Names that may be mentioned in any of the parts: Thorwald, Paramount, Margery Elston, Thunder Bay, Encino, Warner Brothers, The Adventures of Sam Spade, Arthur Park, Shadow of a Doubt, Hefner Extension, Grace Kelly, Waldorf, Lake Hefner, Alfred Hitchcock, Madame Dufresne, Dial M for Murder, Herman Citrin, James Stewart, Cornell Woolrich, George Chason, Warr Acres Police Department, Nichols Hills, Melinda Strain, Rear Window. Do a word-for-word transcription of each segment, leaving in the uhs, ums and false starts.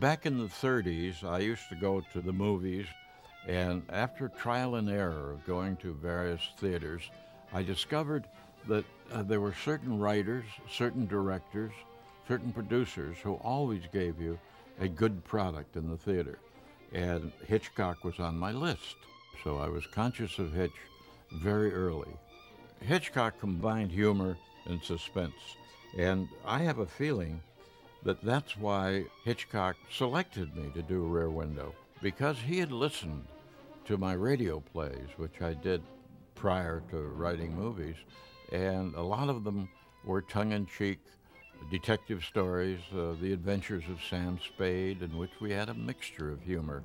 Back in the thirties, I used to go to the movies, and after trial and error of going to various theaters, I discovered that uh, there were certain writers, certain directors, certain producers who always gave you a good product in the theater. And Hitchcock was on my list, so I was conscious of Hitch very early. Hitchcock combined humor and suspense, and I have a feeling that that's why Hitchcock selected me to do Rear Window, because he had listened to my radio plays, which I did prior to writing movies, and a lot of them were tongue-in-cheek detective stories, uh, The Adventures of Sam Spade, in which we had a mixture of humor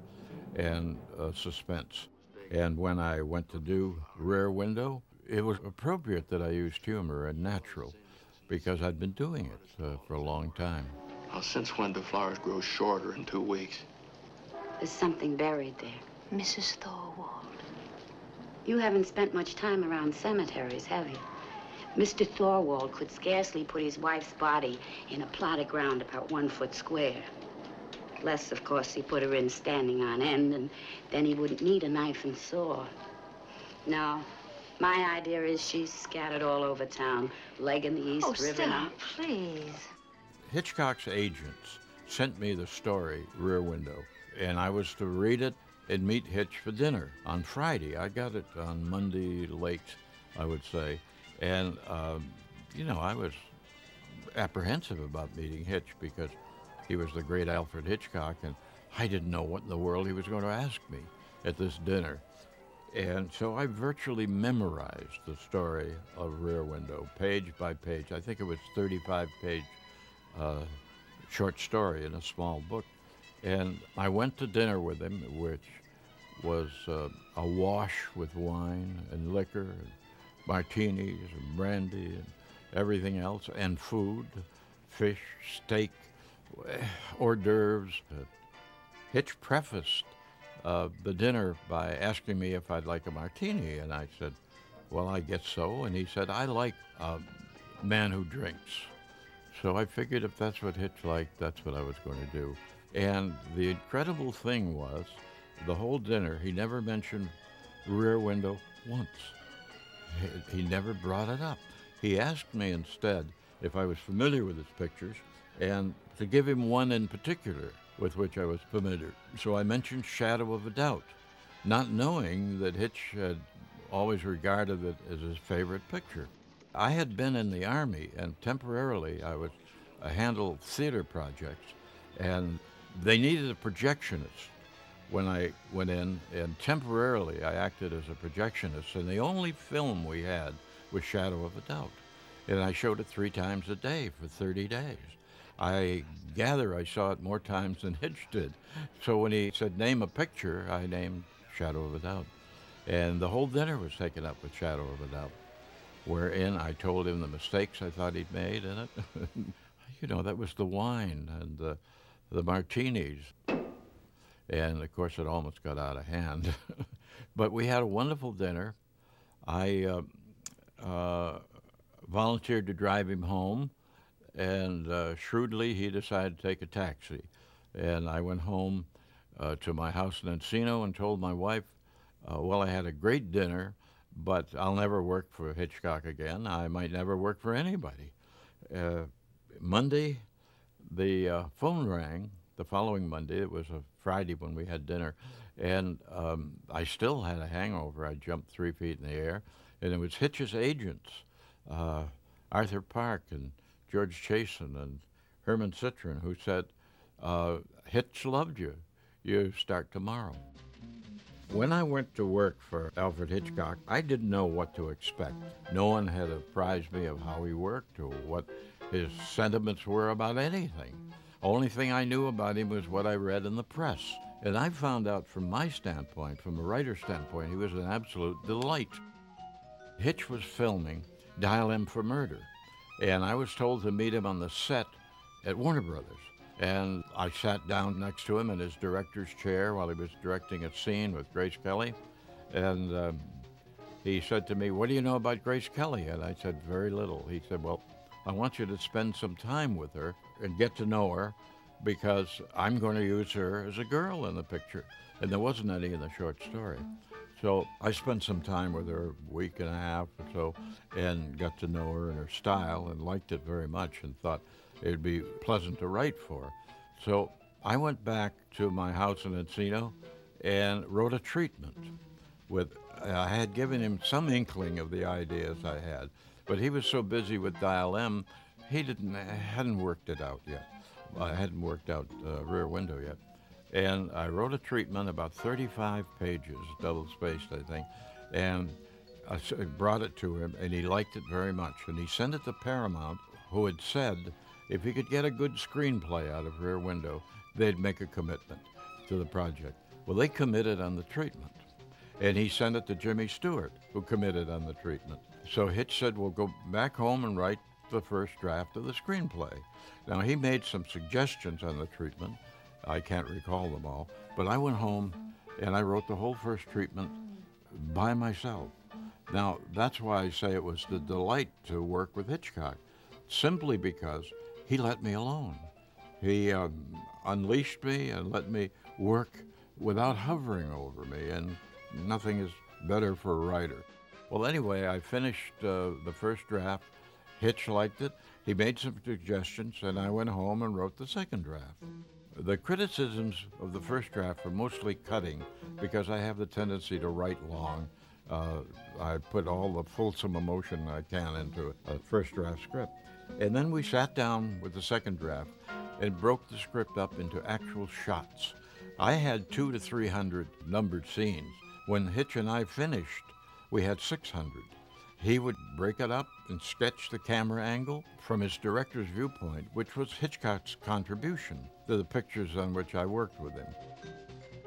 and uh, suspense. And when I went to do Rear Window, it was appropriate that I used humor and natural, because I'd been doing it uh, for a long time. Well, since when do flowers grow shorter in two weeks? There's something buried there. Missus Thorwald, you haven't spent much time around cemeteries, have you? Mister Thorwald could scarcely put his wife's body in a plot of ground about one foot square. Unless, of course, he put her in standing on end, and then he wouldn't need a knife and saw. No. My idea is she's scattered all over town, legging the East River. Oh, stop, please. Hitchcock's agents sent me the story, Rear Window, and I was to read it and meet Hitch for dinner on Friday. I got it on Monday late, I would say. And, um, you know, I was apprehensive about meeting Hitch because he was the great Alfred Hitchcock, and I didn't know what in the world he was going to ask me at this dinner. And so I virtually memorized the story of Rear Window, page by page. I think it was thirty-five page uh, short story in a small book. And I went to dinner with him, which was uh, awash with wine and liquor, and martinis and brandy and everything else, and food, fish, steak, hors d'oeuvres. Hitch prefaced Uh, the dinner by asking me if I'd like a martini, and I said, well, I guess so, and he said, I like a man who drinks. So I figured if that's what Hitch liked, that's what I was going to do. And the incredible thing was, the whole dinner, he never mentioned Rear Window once. He, he never brought it up. He asked me instead if I was familiar with his pictures, and to give him one in particular, with which I was familiar. So I mentioned Shadow of a Doubt, not knowing that Hitch had always regarded it as his favorite picture. I had been in the Army, and temporarily I would uh, handle theater projects, and they needed a projectionist when I went in, and temporarily I acted as a projectionist, and the only film we had was Shadow of a Doubt, and I showed it three times a day for thirty days. I gather I saw it more times than Hitch did. So when he said, name a picture, I named Shadow of a Doubt. And the whole dinner was taken up with Shadow of a Doubt, wherein I told him the mistakes I thought he'd made in it. You know, that was the wine and the, the martinis. And, of course, it almost got out of hand. But we had a wonderful dinner. I uh, uh, volunteered to drive him home. And uh, shrewdly, he decided to take a taxi. And I went home uh, to my house in Encino and told my wife, uh, well, I had a great dinner, but I'll never work for Hitchcock again. I might never work for anybody. Uh, Monday, the uh, phone rang the following Monday. It was a Friday when we had dinner. And um, I still had a hangover. I jumped three feet in the air. And it was Hitch's agents, uh, Arthur Park and George Chason and Herman Citrin, who said, uh, Hitch loved you. You start tomorrow. When I went to work for Alfred Hitchcock, I didn't know what to expect. No one had apprised me of how he worked or what his sentiments were about anything. Only thing I knew about him was what I read in the press. And I found out from my standpoint, from a writer's standpoint, he was an absolute delight. Hitch was filming Dial M for Murder, and I was told to meet him on the set at Warner Brothers. And I sat down next to him in his director's chair while he was directing a scene with Grace Kelly. And um, he said to me, what do you know about Grace Kelly? And I said, very little. He said, well, I want you to spend some time with her and get to know her because I'm going to use her as a girl in the picture. And there wasn't any in the short story. So I spent some time with her, a week and a half or so, and got to know her and her style and liked it very much and thought it'd be pleasant to write for. So I went back to my house in Encino and wrote a treatment with, I had given him some inkling of the ideas I had, but he was so busy with Dial M, he didn't, hadn't worked it out yet. I hadn't worked out uh, Rear Window yet. And I wrote a treatment about thirty-five pages, double-spaced, I think, and I brought it to him, and he liked it very much. And he sent it to Paramount, who had said if he could get a good screenplay out of Rear Window, they'd make a commitment to the project. Well, they committed on the treatment. And he sent it to Jimmy Stewart, who committed on the treatment. So Hitch said, we'll go back home and write the first draft of the screenplay. Now, he made some suggestions on the treatment. I can't recall them all, but I went home and I wrote the whole first treatment by myself. Now, that's why I say it was the delight to work with Hitchcock, simply because he let me alone. He um, unleashed me and let me work without hovering over me, and nothing is better for a writer. Well, anyway, I finished uh, the first draft. Hitch liked it. He made some suggestions, and I went home and wrote the second draft. The criticisms of the first draft were mostly cutting, because I have the tendency to write long. Uh, I put all the fulsome emotion I can into a first draft script. And then we sat down with the second draft and broke the script up into actual shots. I had two to three hundred numbered scenes. When Hitch and I finished, we had six hundred. He would break it up and sketch the camera angle from his director's viewpoint, which was Hitchcock's contribution to the pictures on which I worked with him.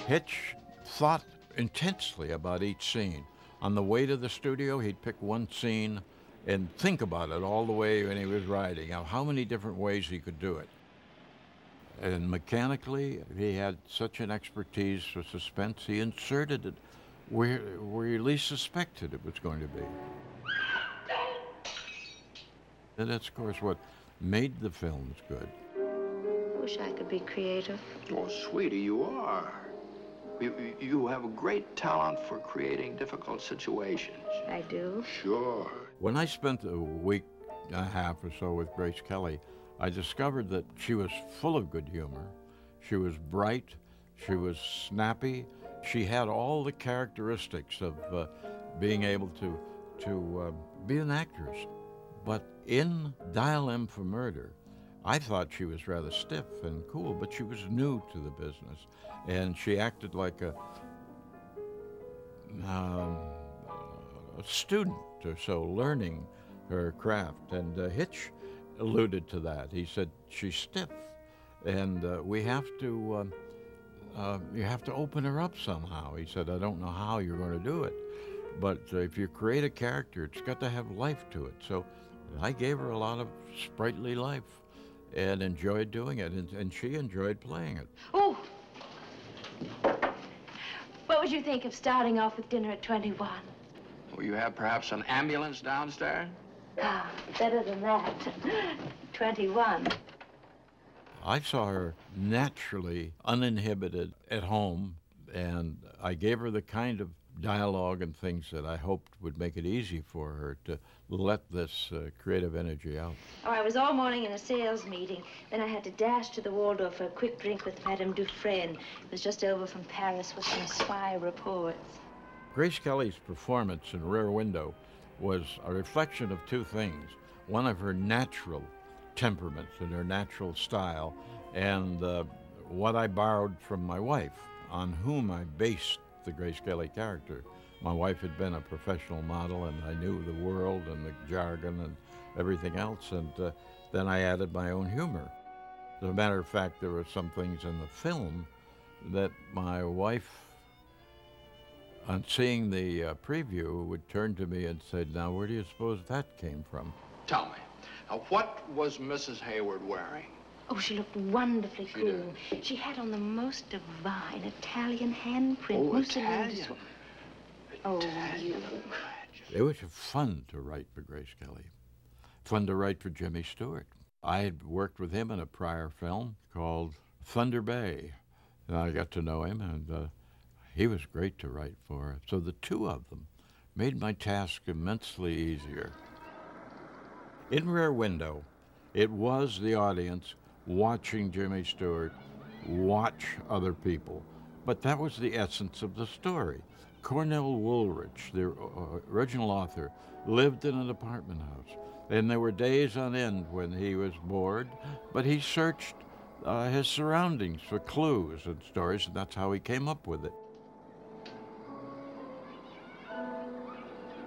Hitch thought intensely about each scene. On the way to the studio, he'd pick one scene and think about it all the way when he was writing, how many different ways he could do it. And mechanically, he had such an expertise for suspense, he inserted it where, where you least suspected it was going to be. And that's, of course, what made the films good. I wish I could be creative. Oh, sweetie, you are. You, you have a great talent for creating difficult situations. I do? Sure. When I spent a week and a half or so with Grace Kelly, I discovered that she was full of good humor. She was bright. She was snappy. She had all the characteristics of uh, being able to, to uh, be an actress. But in Dial M for Murder, I thought she was rather stiff and cool, but she was new to the business. And she acted like a, um, a student or so, learning her craft. And uh, Hitch alluded to that. He said, she's stiff, and uh, we have to, um, uh, you have to open her up somehow. He said, I don't know how you're going to do it, but uh, if you create a character, it's got to have life to it. So I gave her a lot of sprightly life and enjoyed doing it, and, and she enjoyed playing it. Oh! What would you think of starting off with dinner at twenty-one? Will you have perhaps an ambulance downstairs? Ah, better than that. twenty-one. I saw her naturally uninhibited at home, and I gave her the kind of dialogue and things that I hoped would make it easy for her to let this uh, creative energy out. Oh, I was all morning in a sales meeting. Then I had to dash to the Waldorf for a quick drink with Madame Dufresne, who was just over from Paris with some spy reports. Grace Kelly's performance in Rear Window was a reflection of two things. One of her natural temperaments and her natural style, and uh, what I borrowed from my wife, on whom I based the Grace Kelly character. My wife had been a professional model, and I knew the world and the jargon and everything else, and uh, then I added my own humor. As a matter of fact, there were some things in the film that my wife, on seeing the uh, preview, would turn to me and say, now, where do you suppose that came from? Tell me, now, what was Missus Hayward wearing? Oh, she looked wonderfully she cool. Did. She had on the most divine Italian handprint. Oh, Italian. Oh, you. It was fun to write for Grace Kelly. Fun to write for Jimmy Stewart. I had worked with him in a prior film called Thunder Bay. And I got to know him, and uh, he was great to write for. So the two of them made my task immensely easier. In Rear Window, it was the audience watching Jimmy Stewart watch other people. But that was the essence of the story. Cornell Woolrich, the original author, lived in an apartment house. And there were days on end when he was bored, but he searched uh, his surroundings for clues and stories, and that's how he came up with it.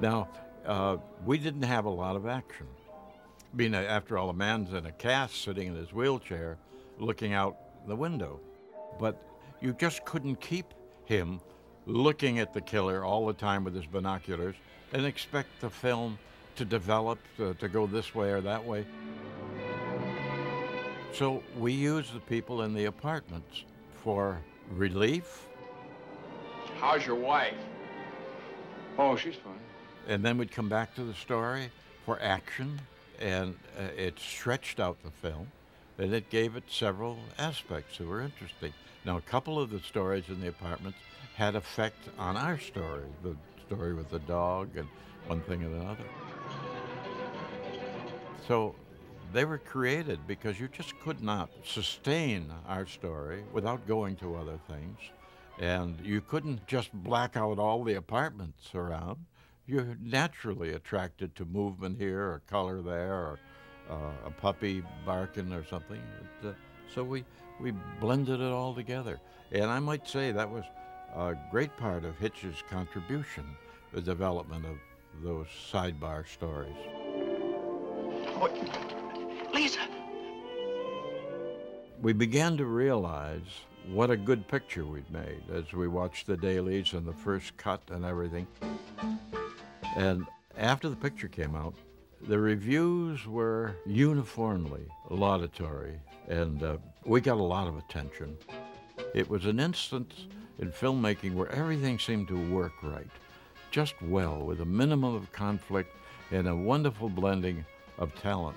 Now, uh, we didn't have a lot of action. I mean, after all, a man's in a cast sitting in his wheelchair looking out the window. But you just couldn't keep him looking at the killer all the time with his binoculars and expect the film to develop, to, to go this way or that way. So we used the people in the apartments for relief. How's your wife? Oh, she's fine. And then we'd come back to the story for action, and uh, it stretched out the film, and it gave it several aspects that were interesting. Now, a couple of the stories in the apartments had effect on our story, the story with the dog and one thing and another. So they were created because you just could not sustain our story without going to other things. And you couldn't just black out all the apartments around. You're naturally attracted to movement here or color there or uh, a puppy barking or something. It, uh, so we, we blended it all together. And I might say that was a great part of Hitch's contribution, the development of those sidebar stories. What? Lisa! We began to realize what a good picture we'd made as we watched the dailies and the first cut and everything. And after the picture came out, the reviews were uniformly laudatory, and uh, we got a lot of attention. It was an instance in filmmaking where everything seemed to work right, just well, with a minimum of conflict and a wonderful blending of talent.